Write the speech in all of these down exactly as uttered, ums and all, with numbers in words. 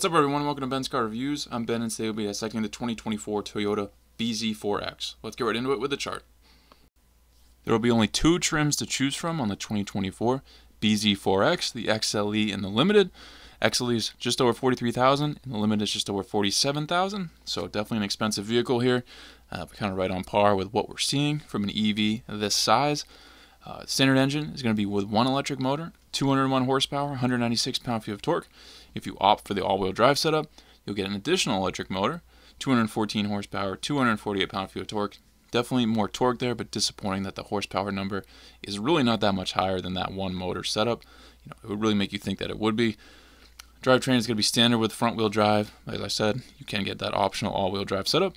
What's up everyone, welcome to Ben's Car Reviews. I'm Ben and today we'll be dissecting the twenty twenty-four Toyota b Z four X. Let's get right into it with the chart. There will be only two trims to choose from on the twenty twenty-four b Z four X, the X L E and the Limited. X L E is just over forty-three thousand dollars and the Limited is just over forty-seven thousand dollars, so definitely an expensive vehicle here, uh, kind of right on par with what we're seeing from an E V this size. Uh, standard engine is going to be with one electric motor, two hundred one horsepower, one hundred ninety-six pound-feet of torque. If you opt for the all-wheel drive setup, you'll get an additional electric motor, two hundred fourteen horsepower, two hundred forty-eight pound-feet of torque. Definitely more torque there, but disappointing that the horsepower number is really not that much higher than that one motor setup. You know, it would really make you think that it would be. Drivetrain is going to be standard with front-wheel drive. As I said, you can get that optional all-wheel drive setup.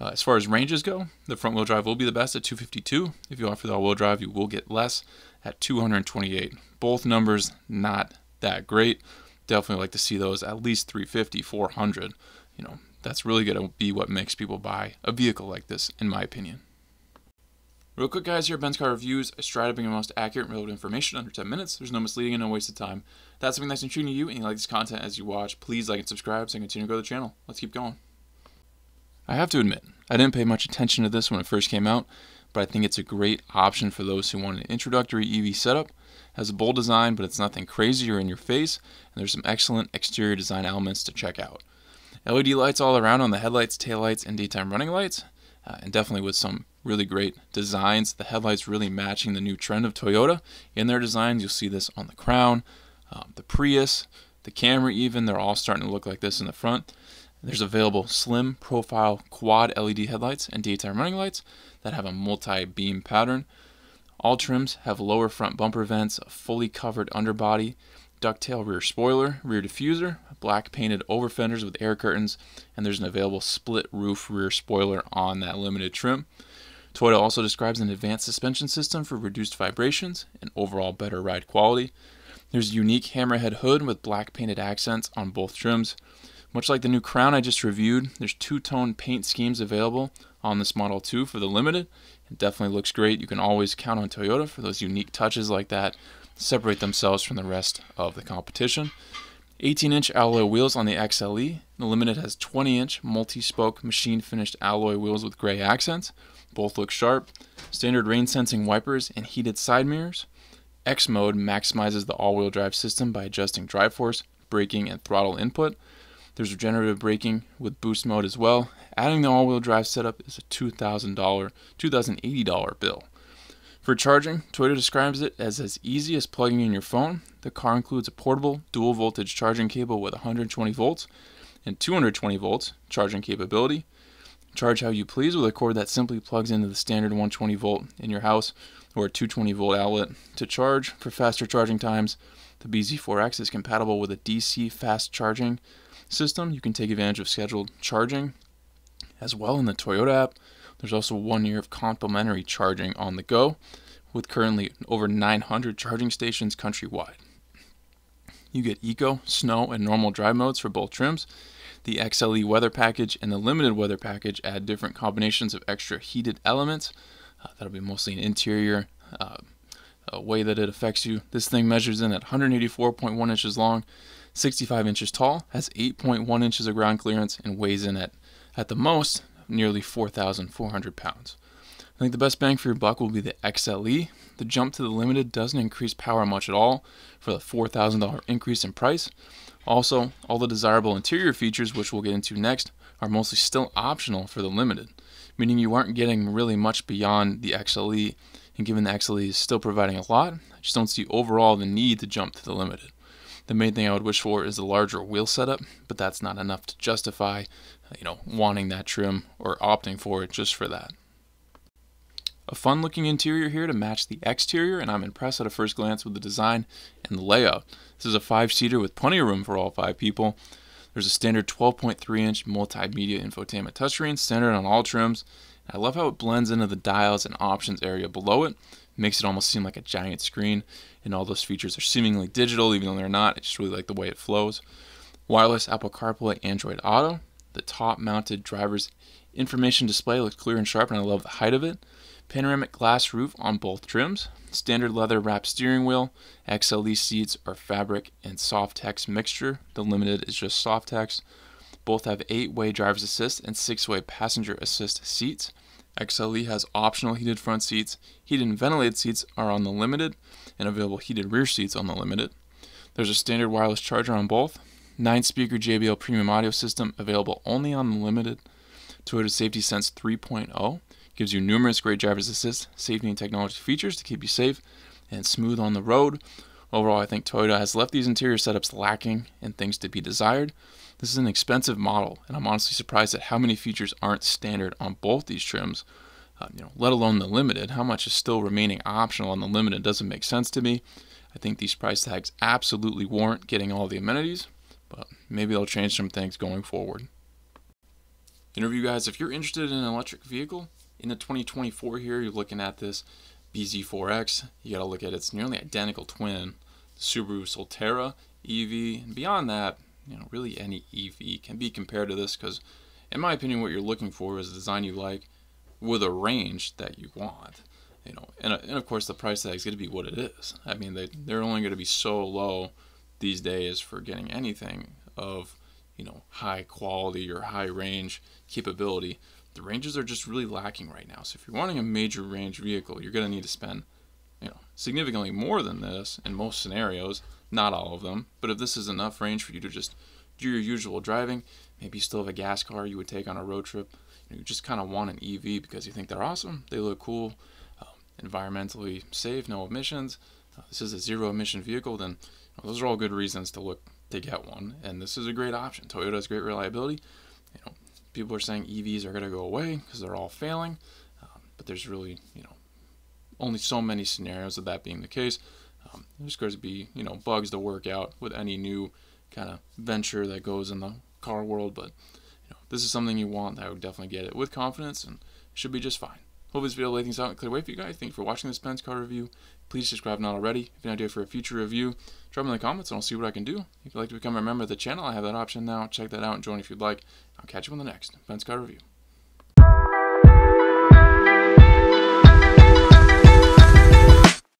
Uh, as far as ranges go, the front-wheel drive will be the best at two fifty-two. If you offer the all-wheel drive, you will get less at two hundred twenty-eight. Both numbers not that great. Definitely like to see those at least three fifty, four hundred. You know, that's really going to be what makes people buy a vehicle like this, in my opinion. Real quick, guys, here at Ben's Car Reviews, I strive to bring the most accurate and relevant information under ten minutes. There's no misleading and no waste of time. If that's something that's intriguing to you and you like this content as you watch, please like and subscribe so I can continue to grow the channel. Let's keep going. I have to admit, I didn't pay much attention to this when it first came out, but I think it's a great option for those who want an introductory E V setup. It has a bold design, but it's nothing crazy or in your face, and there's some excellent exterior design elements to check out. L E D lights all around on the headlights, taillights, and daytime running lights, uh, and definitely with some really great designs. The headlights really matching the new trend of Toyota. In their designs, you'll see this on the Crown, um, the Prius, the Camry even, they're all starting to look like this in the front. There's available slim profile quad L E D headlights and daytime running lights that have a multi-beam pattern. All trims have lower front bumper vents, a fully covered underbody, ducktail rear spoiler, rear diffuser, black painted over fenders with air curtains, and there's an available split roof rear spoiler on that Limited trim. Toyota also describes an advanced suspension system for reduced vibrations and overall better ride quality. There's a unique hammerhead hood with black painted accents on both trims. Much like the new Crown I just reviewed, there's two-tone paint schemes available on this model too for the Limited. It definitely looks great. You can always count on Toyota for those unique touches like that to separate themselves from the rest of the competition. eighteen inch alloy wheels on the X L E. The Limited has twenty inch multi-spoke machine-finished alloy wheels with gray accents. Both look sharp. Standard rain-sensing wipers and heated side mirrors. X mode maximizes the all-wheel drive system by adjusting drive force, braking, and throttle input. There's regenerative braking with boost mode as well. Adding the all-wheel drive setup is a two thousand eighty dollar bill. For charging, Toyota describes it as as easy as plugging in your phone. The car includes a portable dual voltage charging cable with one hundred twenty volts and two hundred twenty volts charging capability. Charge how you please with a cord that simply plugs into the standard one hundred twenty volt in your house or a two hundred twenty volt outlet to charge. For faster charging times, the b Z four X is compatible with a D C fast charging system. You can take advantage of scheduled charging as well in the Toyota app. There's also one year of complimentary charging on the go with currently over nine hundred charging stations countrywide. You get eco, snow, and normal drive modes for both trims. The X L E weather package and the Limited weather package add different combinations of extra heated elements. Uh, that'll be mostly an interior uh, a way that it affects you. This thing measures in at one hundred eighty-four point one inches long, sixty-five inches tall, has eight point one inches of ground clearance, and weighs in at, at the most, nearly four thousand four hundred pounds. I think the best bang for your buck will be the X L E. The jump to the Limited doesn't increase power much at all for the four thousand dollar increase in price. Also, all the desirable interior features, which we'll get into next, are mostly still optional for the Limited, meaning you aren't getting really much beyond the X L E, and given the X L E is still providing a lot, I just don't see overall the need to jump to the Limited. The main thing I would wish for is the larger wheel setup, but that's not enough to justify, you know, wanting that trim or opting for it just for that. A fun looking interior here to match the exterior, and I'm impressed at a first glance with the design and the layout. This is a five-seater with plenty of room for all five people. There's a standard twelve point three inch multimedia infotainment touchscreen, standard on all trims. I love how it blends into the dials and options area below it. Makes it almost seem like a giant screen, and all those features are seemingly digital, even though they're not. I just really like the way it flows. Wireless Apple CarPlay, Android Auto. The top-mounted driver's information display looks clear and sharp, and I love the height of it. panoramic glass roof on both trims, standard leather wrapped steering wheel, X L E seats are fabric and soft tex mixture, the Limited is just soft tex. Both have eight-way driver's assist and six-way passenger assist seats. X L E has optional heated front seats, heated and ventilated seats are on the Limited, and available heated rear seats on the Limited. There's a standard wireless charger on both, nine-speaker J B L premium audio system available only on the Limited, Toyota Safety Sense three point oh gives you numerous great driver's assist, safety and technology features to keep you safe and smooth on the road. Overall, I think Toyota has left these interior setups lacking and things to be desired. This is an expensive model, and I'm honestly surprised at how many features aren't standard on both these trims, uh, you know, let alone the Limited. How much is still remaining optional on the Limited doesn't make sense to me. I think these price tags absolutely warrant getting all the amenities, but maybe they'll change some things going forward. Interview guys, if you're interested in an electric vehicle, in the twenty twenty-four here, you're looking at this b Z four X, you gotta look at its nearly identical twin, the Subaru Solterra E V, and beyond that, you know, really any E V can be compared to this, because in my opinion, what you're looking for is a design you like with a range that you want, you know, and, and of course the price tag is gonna be what it is. I mean, they, they're only gonna be so low these days for getting anything of, you know, high quality or high range capability. The ranges are just really lacking right now. So if you're wanting a major range vehicle, you're going to need to spend, you know, significantly more than this in most scenarios, not all of them. But if this is enough range for you to just do your usual driving, maybe you still have a gas car you would take on a road trip, you know, you just kind of want an E V because you think they're awesome, they look cool, um, environmentally safe, no emissions, uh, this is a zero emission vehicle, then you know, those are all good reasons to look to get one. And this is a great option. Toyota has great reliability. You know, people are saying E Vs are going to go away because they're all failing, um, but there's really, you know, only so many scenarios of that being the case. Um, there's going to be, you know, bugs to work out with any new kind of venture that goes in the car world, but you know, this is something you want. I would definitely get it with confidence, and it should be just fine. Hope this video laid things out and cleared away for you guys. Thank you for watching this Ben's Car Review. Please subscribe if not already. If you have an idea for a future review, drop it in the comments and I'll see what I can do. If you'd like to become a member of the channel, I have that option now. Check that out and join if you'd like. I'll catch you on the next Ben's Car Review.